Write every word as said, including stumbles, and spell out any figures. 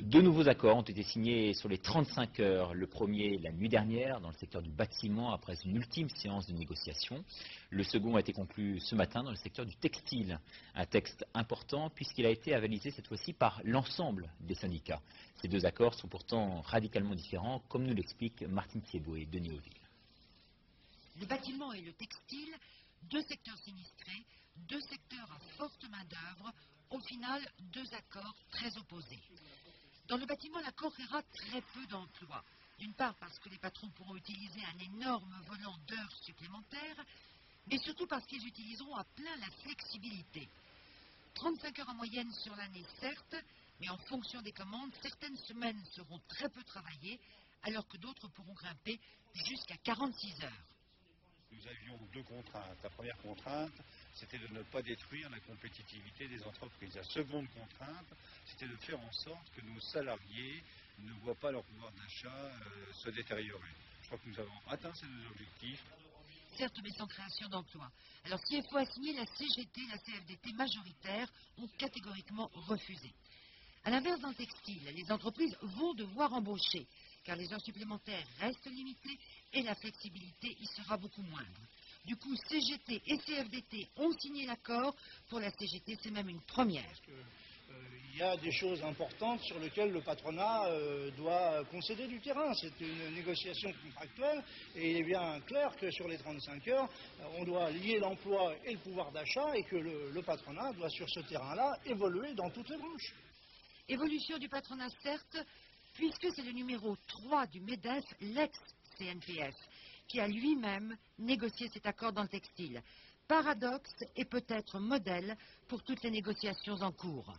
Deux nouveaux accords ont été signés sur les trente-cinq heures. Le premier, la nuit dernière, dans le secteur du bâtiment, après une ultime séance de négociation. Le second a été conclu ce matin dans le secteur du textile. Un texte important, puisqu'il a été avalisé cette fois-ci par l'ensemble des syndicats. Ces deux accords sont pourtant radicalement différents, comme nous l'explique Martine Thiéboué et Denis Néoville. Le bâtiment et le textile, deux secteurs sinistrés, deux secteurs à forte main-d'œuvre, au final, deux accords très opposés. Dans le bâtiment, l'accord créera très peu d'emplois. D'une part parce que les patrons pourront utiliser un énorme volant d'heures supplémentaires, mais surtout parce qu'ils utiliseront à plein la flexibilité. trente-cinq heures en moyenne sur l'année, certes, mais en fonction des commandes, certaines semaines seront très peu travaillées, alors que d'autres pourront grimper jusqu'à quarante-six heures. Nous avions deux contraintes. La première contrainte, c'était de ne pas détruire la compétitivité des entreprises. La seconde contrainte, c'était de faire en sorte que nos salariés ne voient pas leur pouvoir d'achat euh, se détériorer. Je crois que nous avons atteint ces deux objectifs. Certes, mais sans création d'emplois. Alors, si il faut assigner la C G T et la C F D T majoritaires, ont catégoriquement refusé. À l'inverse, dans le textile, les entreprises vont devoir embaucher, car les heures supplémentaires restent limitées et la flexibilité y sera beaucoup moindre. Du coup, C G T et C F D T ont signé l'accord. Pour la C G T, c'est même une première. Il y a des choses importantes sur lesquelles le patronat euh, doit concéder du terrain. C'est une négociation contractuelle et il est bien clair que sur les trente-cinq heures, on doit lier l'emploi et le pouvoir d'achat et que le, le patronat doit sur ce terrain-là évoluer dans toutes les branches. Évolution du patronat, certes, puisque c'est le numéro trois du MEDEF, l'ex-C N P F, qui a lui-même négocié cet accord dans le textile. Paradoxe et peut-être modèle pour toutes les négociations en cours.